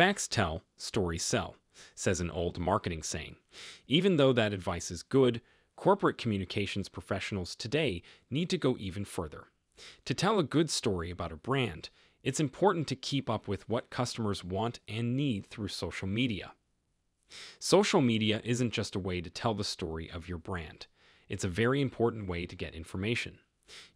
Facts tell, stories sell, says an old marketing saying. Even though that advice is good, corporate communications professionals today need to go even further. To tell a good story about a brand, it's important to keep up with what customers want and need through social media. Social media isn't just a way to tell the story of your brand. It's a very important way to get information.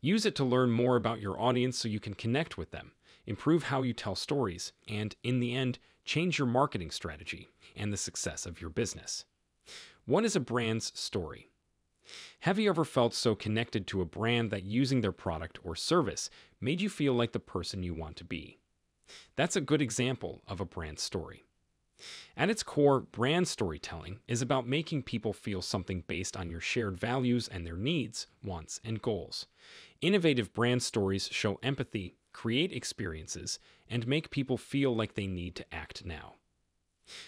Use it to learn more about your audience so you can connect with them, improve how you tell stories, and, in the end, change your marketing strategy and the success of your business. What is a brand's story? Have you ever felt so connected to a brand that using their product or service made you feel like the person you want to be? That's a good example of a brand story. At its core, brand storytelling is about making people feel something based on your shared values and their needs, wants, and goals. Innovative brand stories show empathy, create experiences, and make people feel like they need to act now.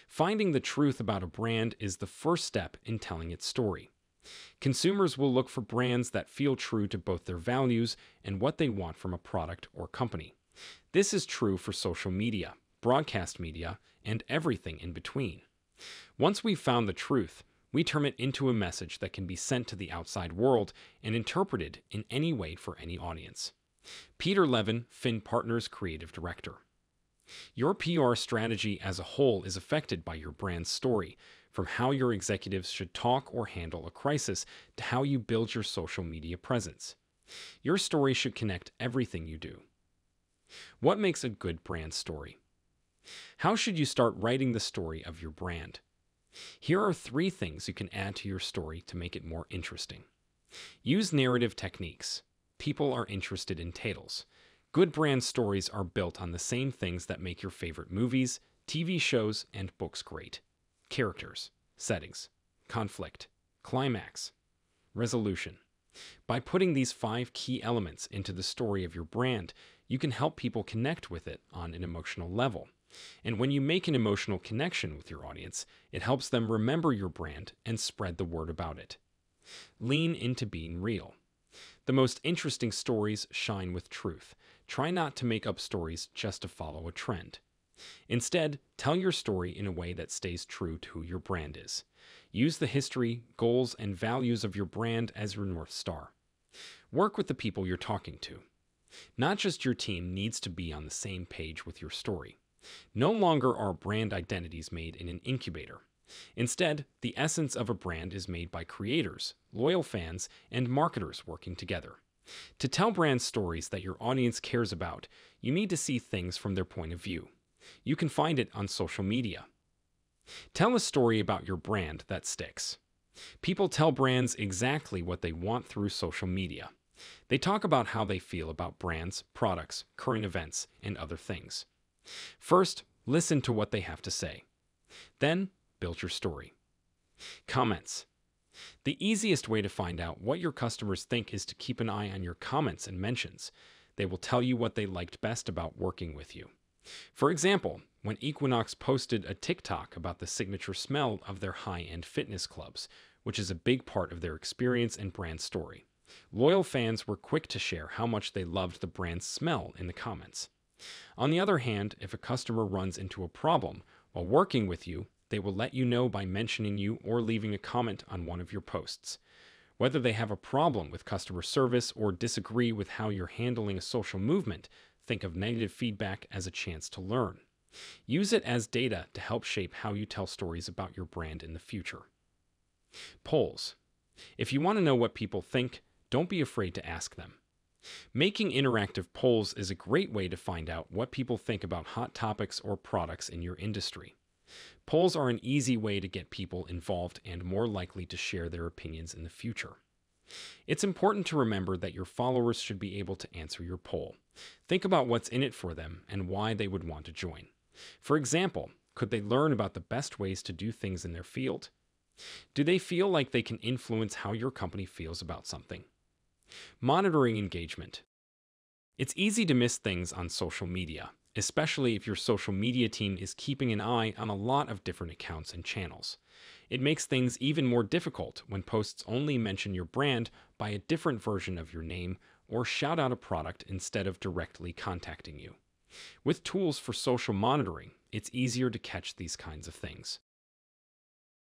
Finding the truth about a brand is the first step in telling its story. Consumers will look for brands that feel true to both their values and what they want from a product or company. This is true for social media, broadcast media, and everything in between. Once we've found the truth, we turn it into a message that can be sent to the outside world and interpreted in any way for any audience. Peter Levin, Finn Partners Creative Director. Your PR strategy as a whole is affected by your brand's story, from how your executives should talk or handle a crisis to how you build your social media presence. Your story should connect everything you do. What makes a good brand story? How should you start writing the story of your brand? Here are 3 things you can add to your story to make it more interesting. Use narrative techniques. People are interested in tales. Good brand stories are built on the same things that make your favorite movies, TV shows, and books great. Characters, settings, conflict, climax, resolution. By putting these 5 key elements into the story of your brand, you can help people connect with it on an emotional level. And when you make an emotional connection with your audience, it helps them remember your brand and spread the word about it. Lean into being real. The most interesting stories shine with truth. Try not to make up stories just to follow a trend. Instead, tell your story in a way that stays true to who your brand is. Use the history, goals, and values of your brand as your North Star. Work with the people you're talking to. Not just your team needs to be on the same page with your story. No longer are brand identities made in an incubator. Instead, the essence of a brand is made by creators, loyal fans, and marketers working together. To tell brand stories that your audience cares about, you need to see things from their point of view. You can find it on social media. Tell a story about your brand that sticks. People tell brands exactly what they want through social media. They talk about how they feel about brands, products, current events, and other things. First, listen to what they have to say. Then, build your story. Comments. The easiest way to find out what your customers think is to keep an eye on your comments and mentions. They will tell you what they liked best about working with you. For example, when Equinox posted a TikTok about the signature smell of their high-end fitness clubs, which is a big part of their experience and brand story, loyal fans were quick to share how much they loved the brand's smell in the comments. On the other hand, if a customer runs into a problem while working with you, they will let you know by mentioning you or leaving a comment on one of your posts. Whether they have a problem with customer service or disagree with how you're handling a social movement, think of negative feedback as a chance to learn. Use it as data to help shape how you tell stories about your brand in the future. Polls. If you want to know what people think, don't be afraid to ask them. Making interactive polls is a great way to find out what people think about hot topics or products in your industry. Polls are an easy way to get people involved and more likely to share their opinions in the future. It's important to remember that your followers should be able to answer your poll. Think about what's in it for them and why they would want to join. For example, could they learn about the best ways to do things in their field? Do they feel like they can influence how your company feels about something? Monitoring engagement. It's easy to miss things on social media, especially if your social media team is keeping an eye on a lot of different accounts and channels. It makes things even more difficult when posts only mention your brand by a different version of your name or shout out a product instead of directly contacting you. With tools for social monitoring, it's easier to catch these kinds of things.